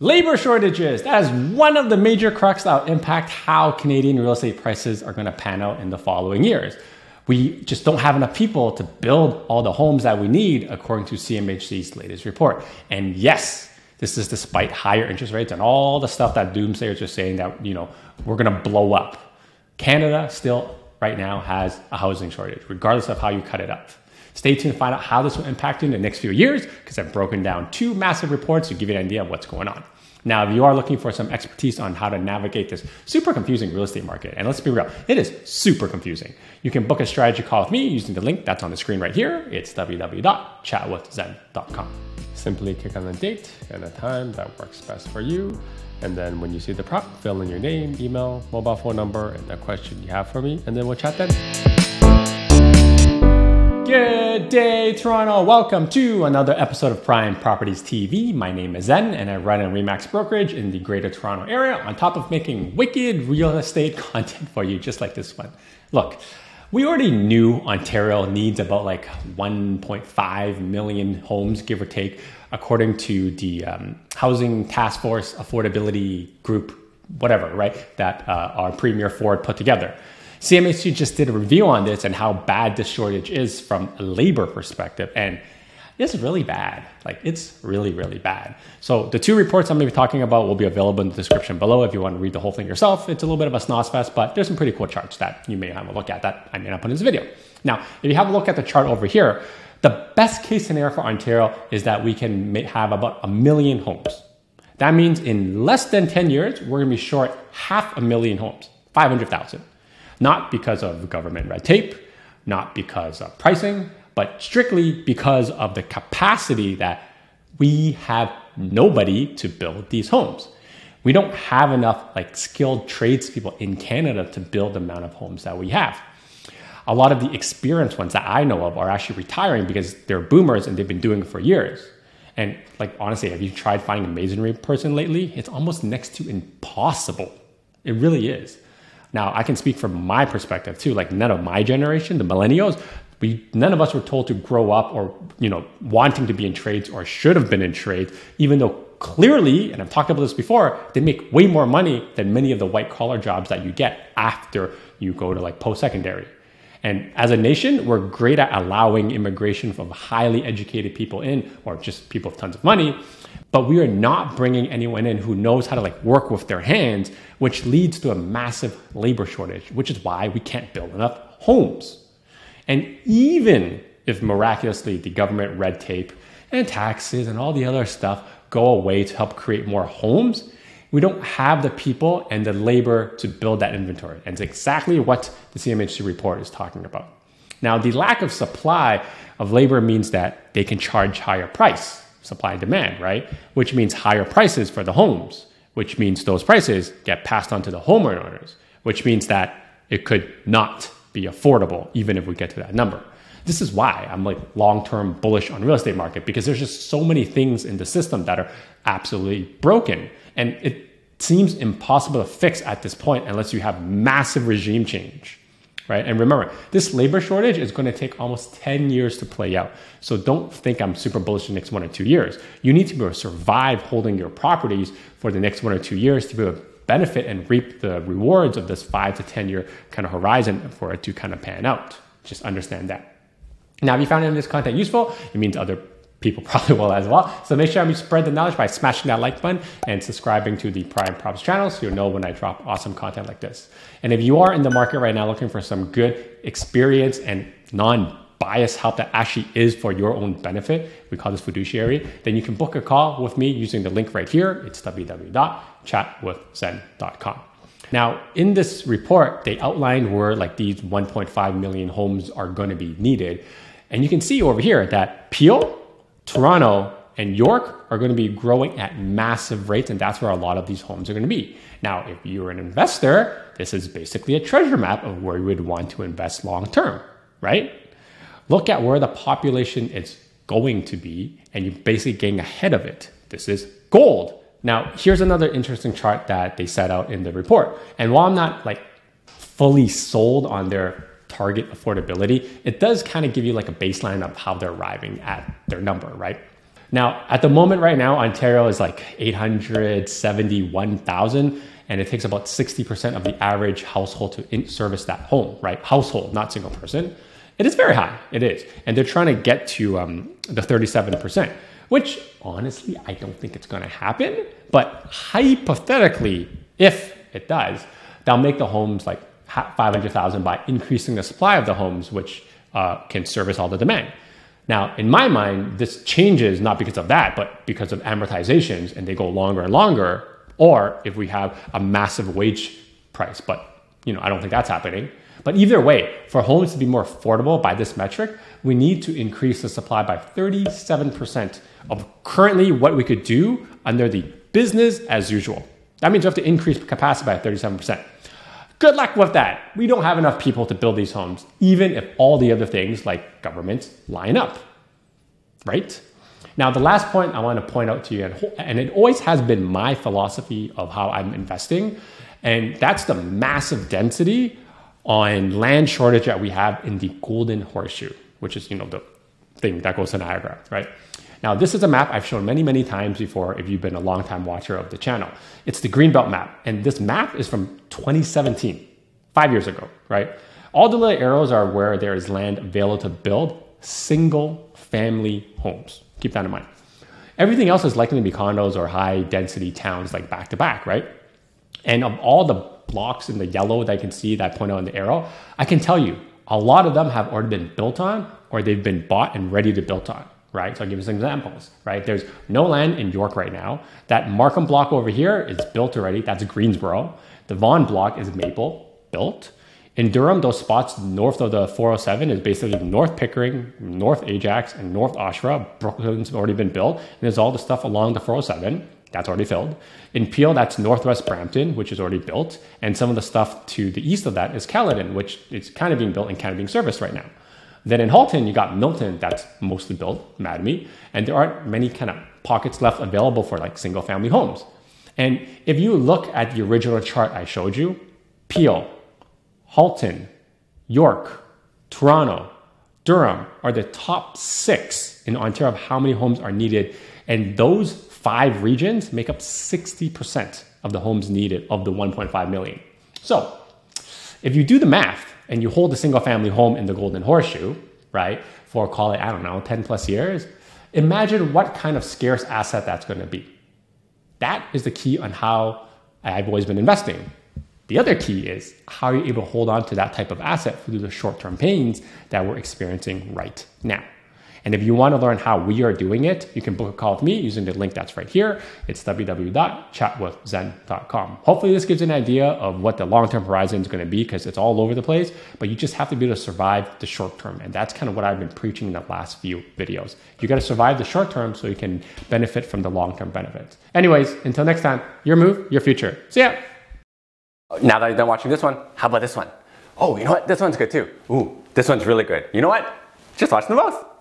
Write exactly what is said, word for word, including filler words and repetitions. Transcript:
Labor shortages, that is one of the major crux that will impact how Canadian real estate prices are going to pan out in the following years. We just don't have enough people to build all the homes that we need, according to C M H C's latest report. And yes, this is despite higher interest rates and all the stuff that doomsayers are saying that, you know, we're going to blow up. Canada still right now has a housing shortage, regardless of how you cut it up. Stay tuned to find out how this will impact you in the next few years, because I've broken down two massive reports to give you an idea of what's going on. Now, if you are looking for some expertise on how to navigate this super confusing real estate market, and let's be real, it is super confusing, you can book a strategy call with me using the link that's on the screen right here. It's w w w dot chat with Zhen dot com. Simply click on the date and the time that works best for you. And then when you see the prompt, fill in your name, email, mobile phone number, and the question you have for me, and then we'll chat then. Good day, Toronto. Welcome to another episode of Prime Properties T V. My name is Zhen, and I run a ReMax brokerage in the Greater Toronto area, on top of making wicked real estate content for you, just like this one. Look, we already knew Ontario needs about like one point five million homes, give or take, according to the um, Housing Task Force Affordability Group, whatever, right, that uh, our Premier Ford put together. C M H C just did a review on this and how bad this shortage is from a labor perspective. And it's really bad. Like, it's really, really bad. So the two reports I'm going to be talking about will be available in the description below if you want to read the whole thing yourself. It's a little bit of a snooze fest, but there's some pretty cool charts that you may have a look at that I may not put in this video. Now, if you have a look at the chart over here, the best case scenario for Ontario is that we can have about a million homes. That means in less than ten years, we're going to be short half a million homes, five hundred thousand. Not because of government red tape, not because of pricing, but strictly because of the capacity that we have nobody to build these homes. We don't have enough like skilled tradespeople in Canada to build the amount of homes that we have. A lot of the experienced ones that I know of are actually retiring because they're boomers and they've been doing it for years. And like, honestly, have you tried finding a masonry person lately? It's almost next to impossible. It really is. Now, I can speak from my perspective too. Like, none of my generation, the millennials, we none of us were told to grow up or, you know, wanting to be in trades or should have been in trades, even though clearly, and I've talked about this before, they make way more money than many of the white collar jobs that you get after you go to like post-secondary. And as a nation, we're great at allowing immigration from highly educated people in, or just people with tons of money, but we are not bringing anyone in who knows how to like work with their hands, which leads to a massive labor shortage, which is why we can't build enough homes. And even if miraculously the government red tape and taxes and all the other stuff go away to help create more homes, we don't have the people and the labor to build that inventory. And it's exactly what the C M H C report is talking about. Now, the lack of supply of labor means that they can charge higher price, supply and demand, right? Which means higher prices for the homes, which means those prices get passed on to the homeowners, which means that it could not be affordable, even if we get to that number. This is why I'm like long-term bullish on real estate market, because there's just so many things in the system that are absolutely broken. And it seems impossible to fix at this point unless you have massive regime change, right? And remember, this labor shortage is going to take almost ten years to play out. So don't think I'm super bullish in the next one or two years. You need to be able to survive holding your properties for the next one or two years to be able to benefit and reap the rewards of this five to ten year kind of horizon for it to kind of pan out. Just understand that. Now, if you found any of this content useful, it means other people probably will as well. So make sure you spread the knowledge by smashing that like button and subscribing to the Prime Props channel so you'll know when I drop awesome content like this. And if you are in the market right now looking for some good experience and non-biased help that actually is for your own benefit, we call this fiduciary, then you can book a call with me using the link right here. It's w w w dot chat with Zhen dot com. Now, in this report, they outlined where like these one point five million homes are going to be needed. And you can see over here that Peel, Toronto, and York are going to be growing at massive rates, and that's where a lot of these homes are going to be. Now, if you're an investor, this is basically a treasure map of where you would want to invest long term, right? Look at where the population is going to be, and you're basically getting ahead of it. This is gold. Now, here's another interesting chart that they set out in the report. And while I'm not like fully sold on their target affordability, it does kind of give you like a baseline of how they're arriving at their number, right? Now, at the moment right now, Ontario is like eight hundred seventy-one thousand, and it takes about sixty percent of the average household to in service that home, right? Household, not single person. It is very high, it is. And they're trying to get to um, the thirty-seven percent, which honestly, I don't think it's gonna happen, but hypothetically, if it does, they'll make the homes like five hundred thousand by increasing the supply of the homes, which uh, can service all the demand. Now, in my mind, this changes not because of that, but because of amortizations, and they go longer and longer, or if we have a massive wage price, but you know, I don't think that's happening. But either way, for homes to be more affordable by this metric, we need to increase the supply by thirty-seven percent of currently what we could do under the business as usual. That means you have to increase capacity by thirty-seven percent. Good luck with that. We don't have enough people to build these homes, even if all the other things like governments line up, right? Now, the last point I want to point out to you, and it always has been my philosophy of how I'm investing, and that's the massive density on land shortage that we have in the Golden Horseshoe, which is, you know, the thing that goes to Niagara, right? Now, this is a map I've shown many, many times before if you've been a long-time watcher of the channel. It's the Greenbelt map, and this map is from twenty seventeen, five years ago, right? All the little arrows are where there is land available to build single-family homes. Keep that in mind. Everything else is likely to be condos or high-density towns like back-to-back, right? And of all the blocks in the yellow that I can see that I point out in the arrow, I can tell you a lot of them have already been built on or they've been bought and ready to build on, right? So I'll give you some examples, right? There's no land in York right now. That Markham block over here is built already. That's Greensboro. The Vaughan block is Maple, built. In Durham, those spots north of the four oh seven is basically North Pickering, North Ajax, and North Oshawa. Brooklyn's already been built. And there's all the stuff along the four oh seven. That's already filled. In Peel, that's Northwest Brampton, which is already built. And some of the stuff to the east of that is Caledon, which is kind of being built and kind of being serviced right now. Then in Halton, you got Milton, that's mostly built, mad at me. And there aren't many kind of pockets left available for like single family homes. And if you look at the original chart I showed you, Peel, Halton, York, Toronto, Durham are the top six in Ontario of how many homes are needed. And those five regions make up sixty percent of the homes needed of the one point five million. So if you do the math and you hold a single family home in the Golden Horseshoe, right, for call it, I don't know, ten plus years, imagine what kind of scarce asset that's going to be. That is the key on how I've always been investing. The other key is how you're able to hold on to that type of asset through the short-term pains that we're experiencing right now. And if you want to learn how we are doing it, you can book a call with me using the link that's right here. It's w w w dot chat with zen dot com. Hopefully this gives you an idea of what the long-term horizon is going to be, because it's all over the place, but you just have to be able to survive the short term. And that's kind of what I've been preaching in the last few videos. You got to survive the short term so you can benefit from the long-term benefits. Anyways, until next time, your move, your future. See ya. Now that you're done watching this one, how about this one? Oh, you know what? This one's good too. Ooh, this one's really good. You know what? Just watch them both.